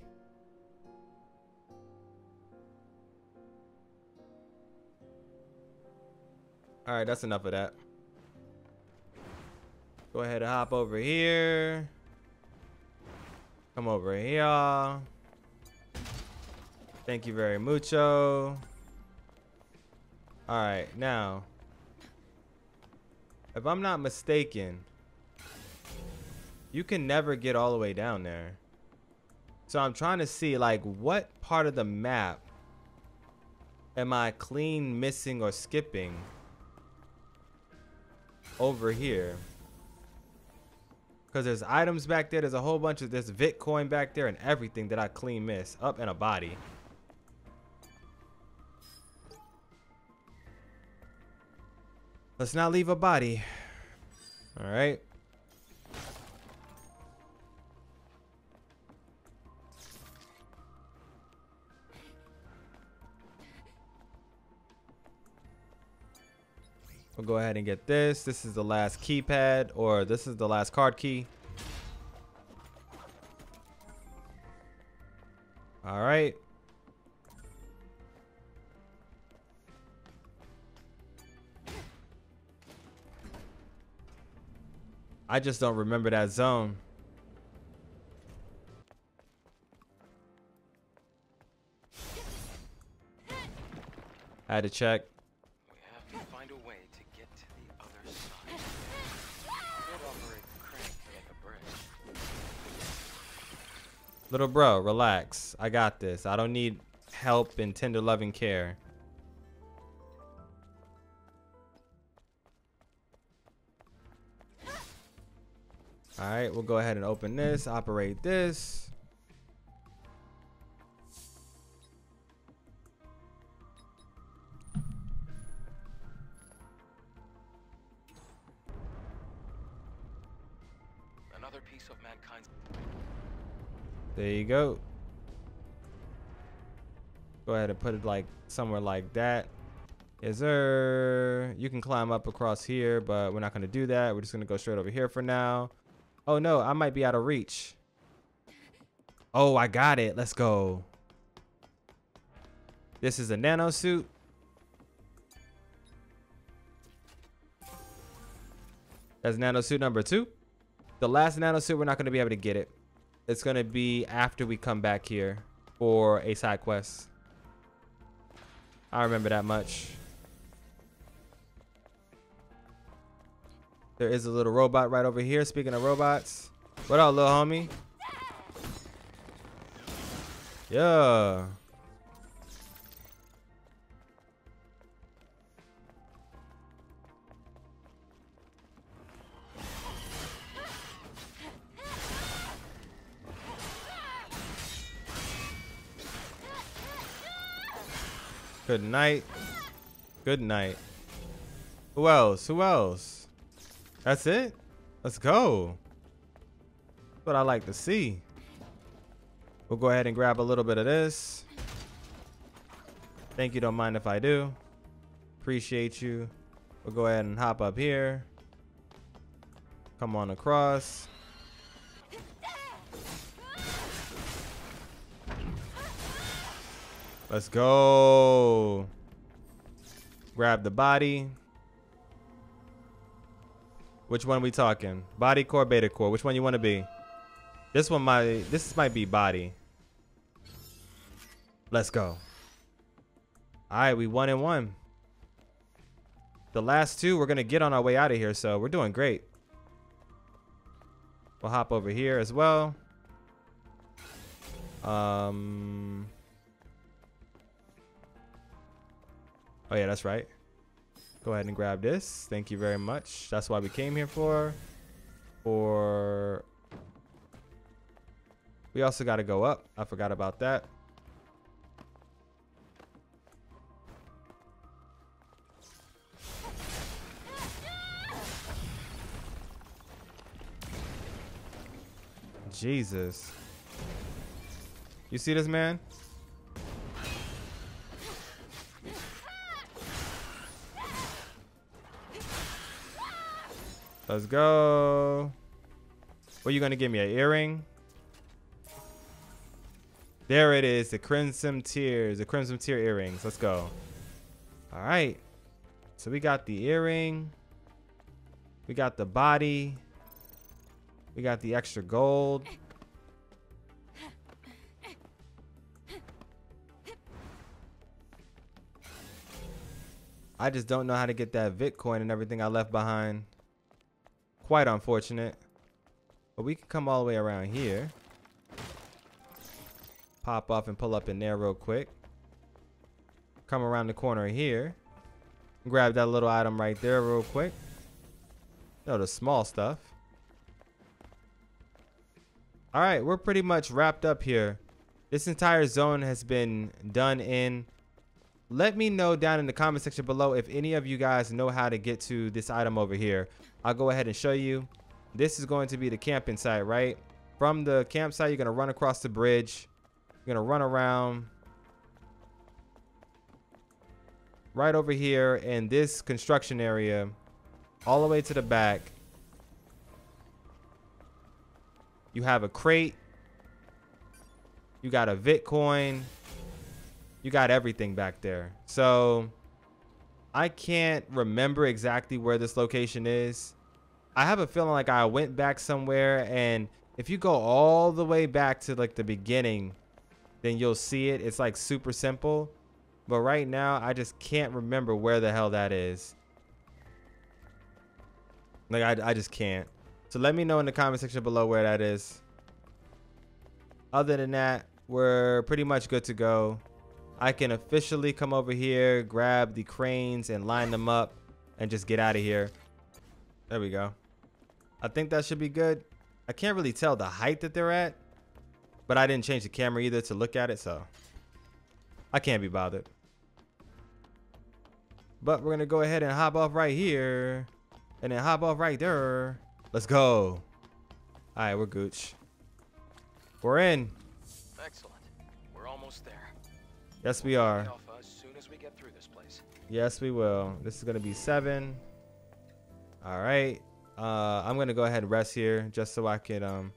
All right, that's enough of that. Go ahead and hop over here. Come over here. Thank you very mucho. All right, now, if I'm not mistaken, you can never get all the way down there. So I'm trying to see, like, what part of the map am I clean missing or skipping over here? Because there's items back there. There's a whole bunch of this Bitcoin back there and everything that I clean miss up in a body. Let's not leave a body. All right. We'll go ahead and get this. This is the last keypad, or this is the last card key. All right. I just don't remember that zone. I had to check. We have to find a way to get to the other side. Could operate the crane like a bridge. Little bro, relax. I got this. I don't need help and tender loving care. All right, we'll go ahead and open this, operate this. Another piece of mankind's. There you go. Go ahead and put it like somewhere like that. Is there? You can climb up across here, but we're not gonna do that. We're just gonna go straight over here for now. Oh no, I might be out of reach. Oh, I got it. Let's go. This is a nano suit. That's nano suit number 2. The last nano suit, we're not going to be able to get it. It's going to be after we come back here for a side quest. I remember that much. There is a little robot right over here. Speaking of robots, what up, little homie? Yeah. Good night. Good night. Who else? Who else? That's it? Let's go. That's what I like to see. We'll go ahead and grab a little bit of this. Thank you. Don't mind if I do. Appreciate you. We'll go ahead and hop up here. Come on across. Let's go. Grab the body. Which one are we talking? Body core, beta core. Which one you want to be? This one might. This might be body. Let's go. All right, we 1-1. The last two we're gonna get on our way out of here, so we're doing great. We'll hop over here as well. Oh yeah, that's right. Go ahead and grab this. Thank you very much. That's why we came here for. We also gotta go up. I forgot about that. Jesus. You see this man? Let's go. What are you gonna give me, an earring? There it is, the Crimson Tears, the Crimson Tear earrings. Let's go. All right. So we got the earring. We got the body. We got the extra gold. I just don't know how to get that Bitcoin and everything I left behind. Quite unfortunate. But we can come all the way around here. Pop off and pull up in there real quick. Come around the corner here. Grab that little item right there real quick. No, the small stuff. All right, we're pretty much wrapped up here. This entire zone has been done in. Let me know down in the comment section below if any of you guys know how to get to this item over here. I'll go ahead and show you. This is going to be the camping site, right? From the campsite, you're gonna run across the bridge. You're gonna run around right over here in this construction area, all the way to the back. You have a crate. You got a Bitcoin. You got everything back there. So I can't remember exactly where this location is. I have a feeling like I went back somewhere, and if you go all the way back to like the beginning, then you'll see it. It's like super simple. But right now, I just can't remember where the hell that is. Like, I just can't. So let me know in the comment section below where that is. Other than that, we're pretty much good to go. I can officially come over here, grab the cranes and line them up and just get out of here. There we go. I think that should be good. I can't really tell the height that they're at. But I didn't change the camera either to look at it, so I can't be bothered. But we're going to go ahead and hop off right here and then hop off right there. Let's go. All right, we're gooch. We're in. Excellent. We're almost there. Yes, we are. As soon as we get through this place. Yes, we will. This is going to be 7. All right. I'm going to go ahead and rest here just so I can...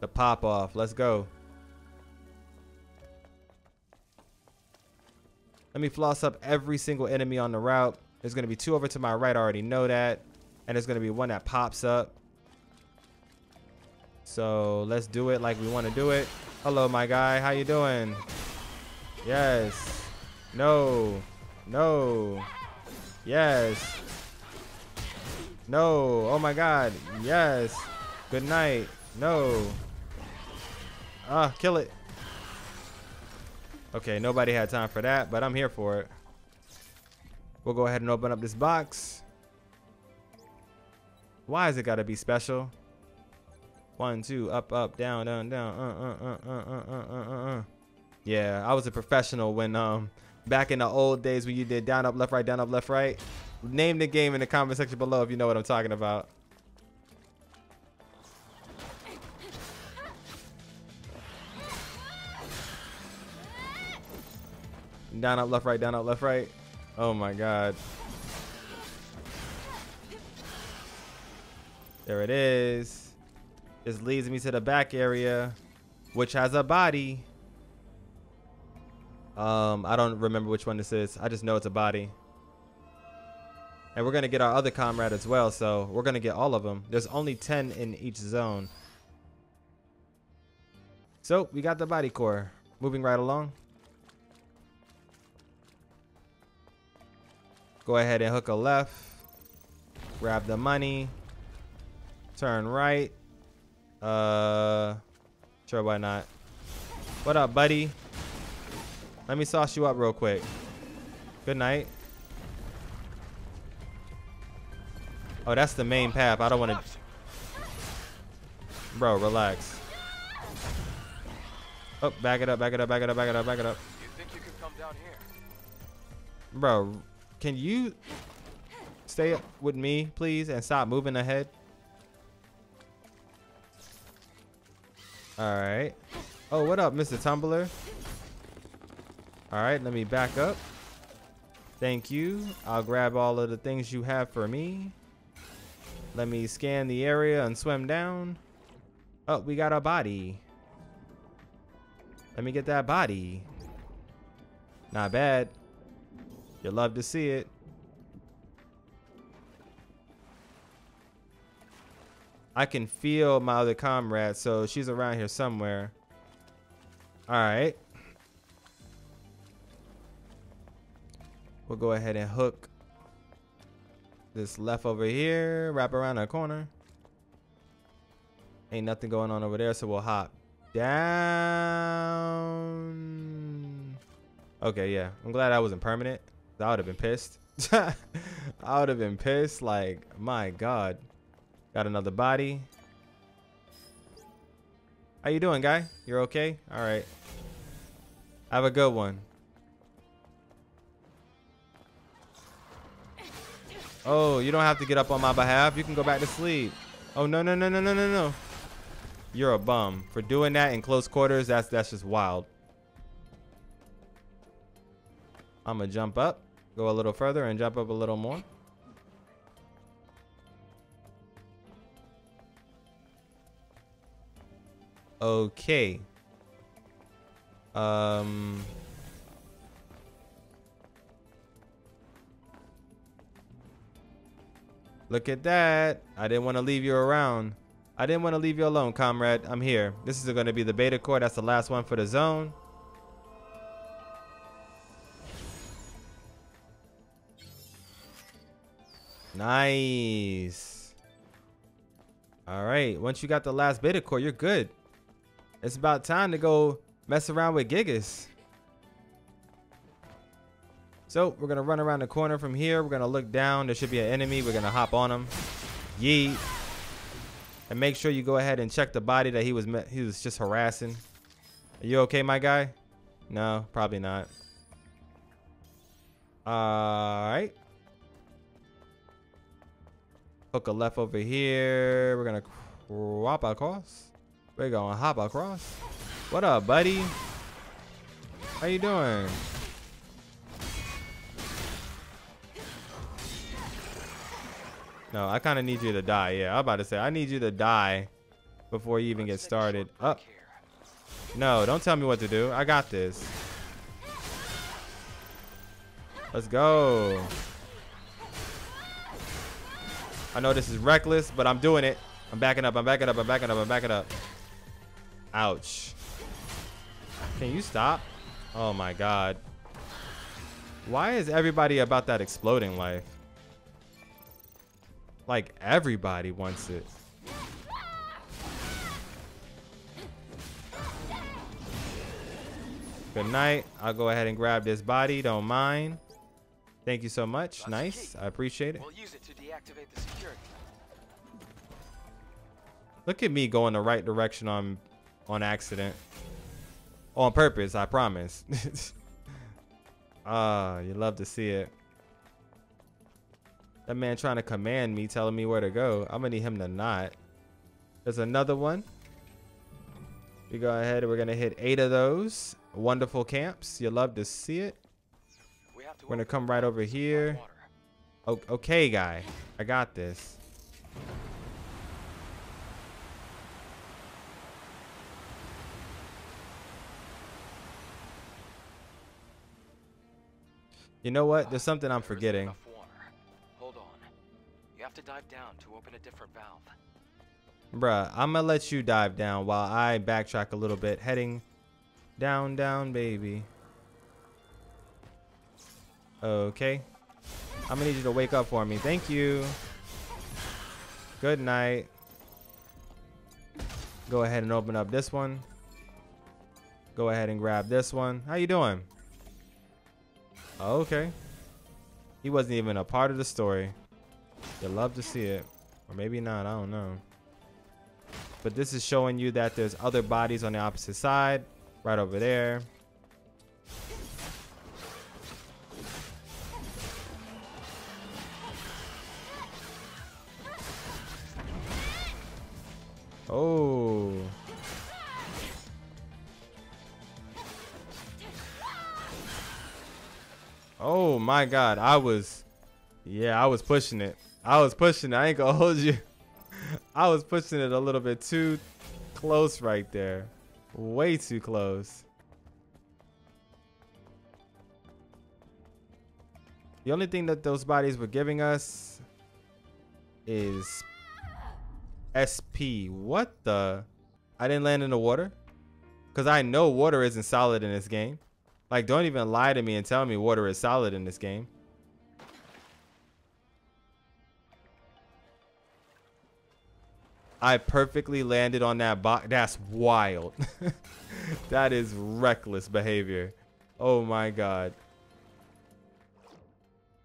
The pop off. Let's go. Let me floss up every single enemy on the route. There's going to be 2 over to my right. I already know that. And there's going to be 1 that pops up. So let's do it like we want to do it. Hello, my guy. How you doing? Yes. No. No. Yes. No. Oh, my God. Yes. Good night. No. Ah, kill it. Okay, nobody had time for that, but I'm here for it. We'll go ahead and open up this box. Why is it gotta be special? 1, 2, up, up, down, down, down. Yeah, I was a professional when back in the old days when you did down, up, left, right, down, up, left, right. Name the game in the comment section below if you know what I'm talking about. Down, up, left, right, down, up, left, right. Oh my God. There it is. This leads me to the back area, which has a body. I don't remember which one this is. I just know it's a body. And we're going to get our other comrade as well. So we're going to get all of them. There's only 10 in each zone. So we got the body core. Moving right along. Go ahead and hook a left. Grab the money. Turn right. Sure, why not? What up, buddy? Let me sauce you up real quick. Good night. Oh, that's the main path. I don't want to... Bro, relax. Oh, back it up, back it up, back it up, back it up, back it up. You think you could come down here? Bro, can you stay up with me, please, and stop moving ahead? All right. Oh, what up, Mr. Tumblr? All right, let me back up. Thank you. I'll grab all of the things you have for me. Let me scan the area and swim down. Oh, we got a body. Let me get that body. Not bad. You'll love to see it. I can feel my other comrade, so she's around here somewhere. All right. We'll go ahead and hook this left over here, wrap around our corner. Ain't nothing going on over there, so we'll hop down. Okay, yeah. I'm glad I wasn't permanent. I would have been pissed. I would have been pissed. Like, my God. Got another body. How you doing, guy? You're okay? All right. Have a good one. Oh, you don't have to get up on my behalf. You can go back to sleep. Oh, no, no, no, no, no, no, no. You're a bum. For doing that in close quarters, that's just wild. I'm going to jump up, go a little further, and jump up a little more. Okay. Look at that. I didn't want to leave you around. I didn't want to leave you alone, comrade. I'm here. This is going to be the beta core. That's the last one for the zone. Nice. All right. Once you got the last beta core, you're good. It's about time to go mess around with Gigas. So we're going to run around the corner from here. We're going to look down. There should be an enemy. We're going to hop on him. Yeet. And make sure you go ahead and check the body that he was just harassing. Are you okay, my guy? No, probably not. All right. Hook a left over here. We're going to hop across. We're going to hop across. What up, buddy? How you doing? No, I kind of need you to die. Yeah, I'm about to say, I need you to die before you even get started. Oh. No, don't tell me what to do. I got this. Let's go. I know this is reckless, but I'm doing it. I'm backing up. I'm backing up. I'm backing up. I'm backing up. Ouch. Can you stop? Oh, my God. Why is everybody about that exploding life? Like, everybody wants it. Good night. I'll go ahead and grab this body. Don't mind. Thank you so much. Nice. I appreciate it. We'll use it to deactivate the security. Look at me going the right direction on accident. On purpose, I promise. Ah, you love to see it. That man trying to command me, telling me where to go. I'm gonna need him to not. There's another one. We go ahead and we're gonna hit 8 of those. Wonderful camps. You love to see it. We're gonna come right over here. Oh, okay, guy. I got this. You know what? There's something I'm forgetting. Hold on. You have to dive down to open a different valve. Bruh, I'm gonna let you dive down while I backtrack a little bit. Heading down, down, baby. Okay. I'm gonna need you to wake up for me. Thank you. Good night. Go ahead and open up this one. Go ahead and grab this one. How you doing? Okay. He wasn't even a part of the story. You love to see it. Or maybe not, I don't know. But this is showing you that there's other bodies on the opposite side. Right over there. Oh. Oh my God, I was pushing it. I ain't gonna hold you. I was pushing it a little bit too close right there. Way too close. The only thing that those bodies were giving us is SP. What the? I didn't land in the water? Because I know water isn't solid in this game. Like, don't even lie to me and tell me water is solid in this game. I perfectly landed on that box. That's wild. That is reckless behavior. Oh my God.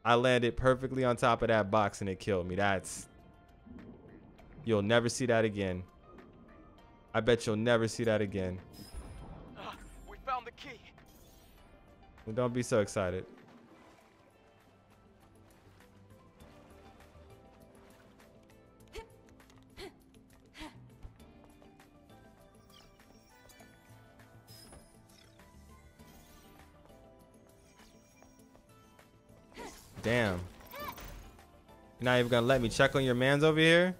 I landed perfectly on top of that box and it killed me. That's... You'll never see that again. I bet you'll never see that again. We found the key. Don't be so excited. Damn. You're not even gonna let me check on your mans over here?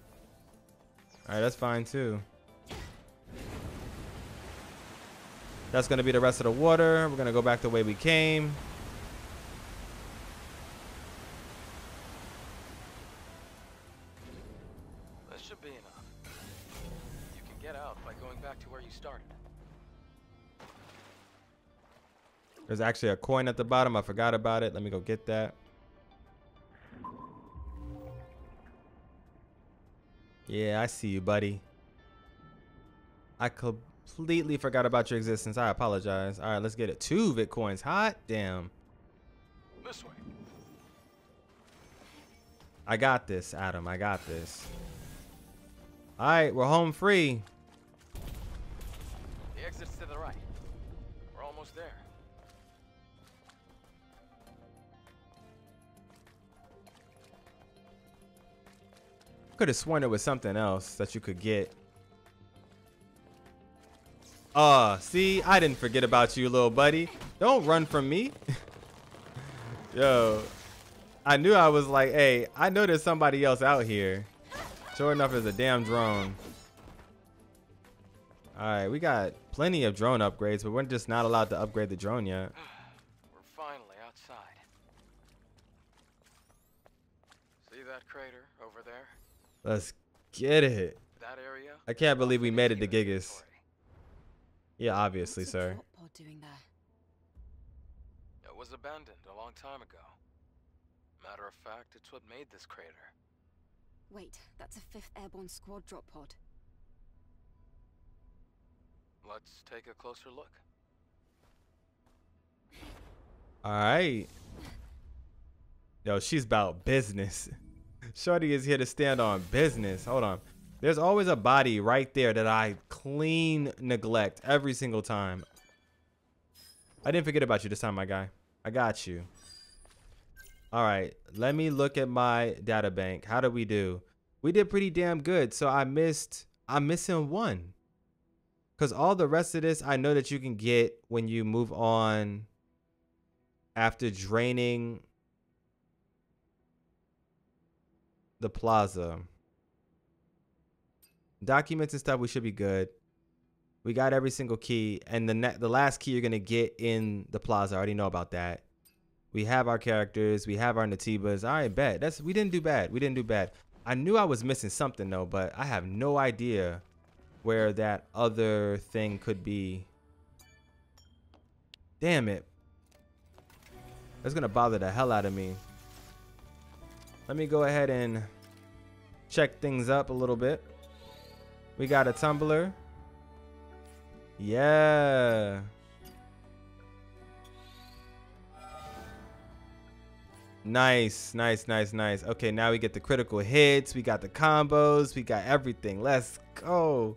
Alright, that's fine too. That's going to be the rest of the water. We're going to go back the way we came. That should be enough. You can get out by going back to where you started. There's actually a coin at the bottom. I forgot about it. Let me go get that. Yeah, I see you, buddy. I could... Completely forgot about your existence. I apologize. All right, let's get it. 2 Bitcoins. Hot damn. This way. I got this, Adam. I got this. All right, we're home free. The exit's to the right. We're almost there. Could have sworn it was something else that you could get. See, I didn't forget about you, little buddy. Don't run from me. Yo, I knew I was like, hey, I know there's somebody else out here. Sure enough, there's a damn drone. All right, we got plenty of drone upgrades, but we're just not allowed to upgrade the drone yet. We're finally outside. See that crater over there? Let's get it. That area? I can't believe we made it to Gigas. Yeah, obviously, sir. What's the pod doing there? It was abandoned a long time ago. Matter of fact, it's what made this crater. Wait, that's a 5th Airborne Squad drop pod. Let's take a closer look. All right. Yo, she's about business. Shorty is here to stand on business. Hold on. There's always a body right there that I clean neglect every single time. I didn't forget about you this time, my guy. I got you. All right, let me look at my data bank. How did we do? We did pretty damn good. So I'm missing one. Because all the rest of this, I know that you can get when you move on after draining the plaza. Documents and stuff, we should be good. We got every single key. And the last key you're going to get in the plaza. I already know about that. We have our characters. We have our Naytibas. All right, bet. We didn't do bad. We didn't do bad. I knew I was missing something, though, but I have no idea where that other thing could be. Damn it. That's gonna bother the hell out of me. Let me go ahead and check things up a little bit. We got a Tumblr. Yeah. Nice, nice, nice, nice. Okay, now we get the critical hits. We got the combos. We got everything. Let's go.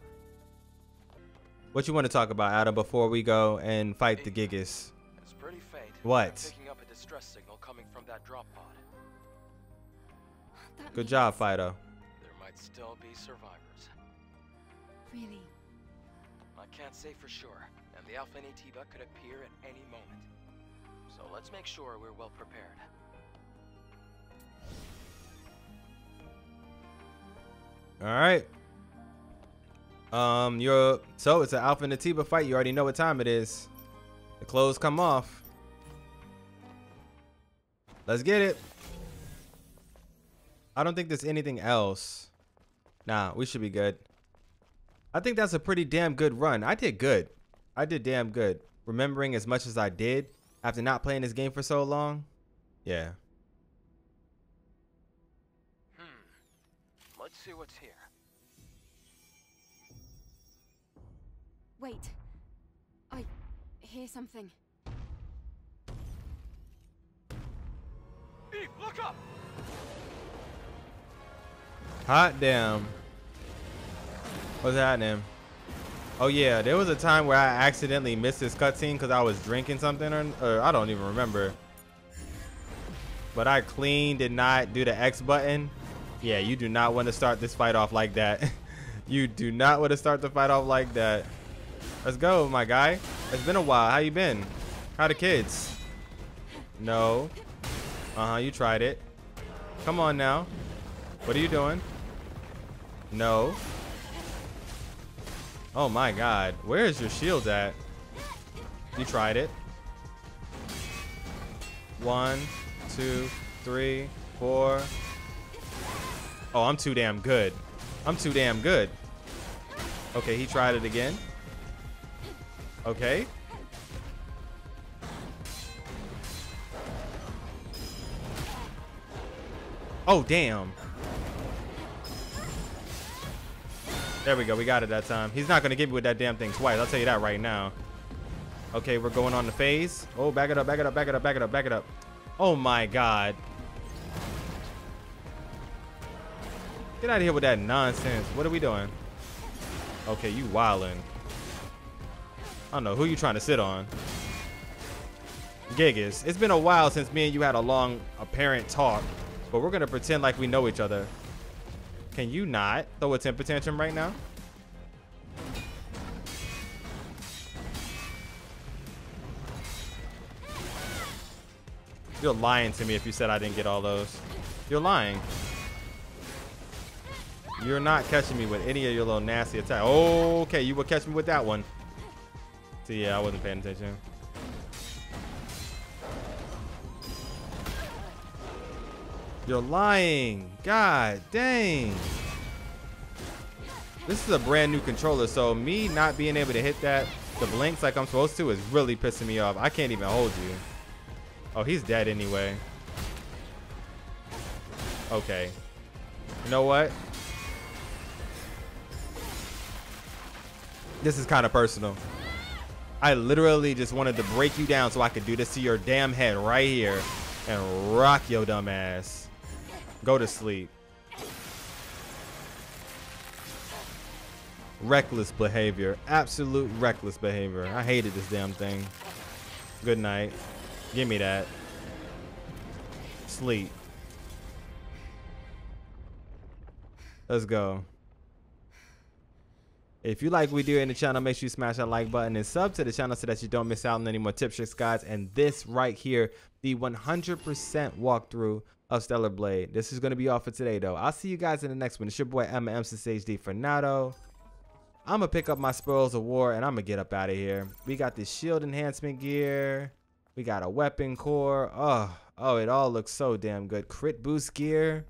What you want to talk about, Adam, before we go and fight the Gigas? It's pretty faint. What? I'm picking up a distress signal coming from that drop pod. Good job, Fido. There might still be survivors. Really? I can't say for sure, and the Alpha Naytiba could appear at any moment. So let's make sure we're well prepared. All right. So it's an Alpha Naytiba fight. You already know what time it is. The clothes come off. Let's get it. I don't think there's anything else. Nah, we should be good. I think that's a pretty damn good run. I did good. I did damn good. Remembering as much as I did after not playing this game for so long. Yeah. Let's see what's here. Wait. I hear something. Eve, look up! Hot damn. What's happening? Oh yeah, there was a time where I accidentally missed this cutscene because I was drinking something or I don't even remember. But I clean did not do the X button. Yeah, you do not want to start this fight off like that. You do not want to start the fight off like that. Let's go, my guy. It's been a while. How you been? How the kids? No. Uh-huh, you tried it. Come on now. What are you doing? No. Oh, my God. Where is your shield at? You tried it. 1, 2, 3, 4... Oh, I'm too damn good. I'm too damn good. Okay, he tried it again. Okay. Oh, damn. There we go. We got it that time. He's not going to get me with that damn thing twice. I'll tell you that right now. Okay, we're going on the phase. Oh, back it up, back it up, back it up, back it up, back it up. Oh, my God. Get out of here with that nonsense. What are we doing? Okay, you wildin'. I don't know. Who you trying to sit on? Gigas. It's been a while since me and you had a long, apparent talk. But we're going to pretend like we know each other. Can you not throw a temper tantrum right now? You're lying to me if you said I didn't get all those. You're lying. You're not catching me with any of your little nasty attacks. Okay, you will catch me with that one. So yeah, I wasn't paying attention. You're lying. God dang. This is a brand new controller, so me not being able to hit that, the blinks like I'm supposed to, is really pissing me off. I can't even hold you. Oh, he's dead anyway. Okay. You know what? This is kind of personal. I literally just wanted to break you down so I could do this to your damn head right here and rock your dumb ass. Go to sleep. Reckless behavior. Absolute reckless behavior. I hated this damn thing. Good night. Give me that. Sleep. Let's go. If you like what we do in the channel, make sure you smash that like button and sub to the channel so that you don't miss out on any more tip tricks, guys. And this right here, the 100% walkthrough of Stellar Blade. This is going to be all for today, though. I'll see you guys in the next one. It's your boy, MMCCHD Fernando. I'm going to pick up my spoils of war, and I'm going to get up out of here. We got this shield enhancement gear. We got a weapon core. Oh, it all looks so damn good. Crit boost gear.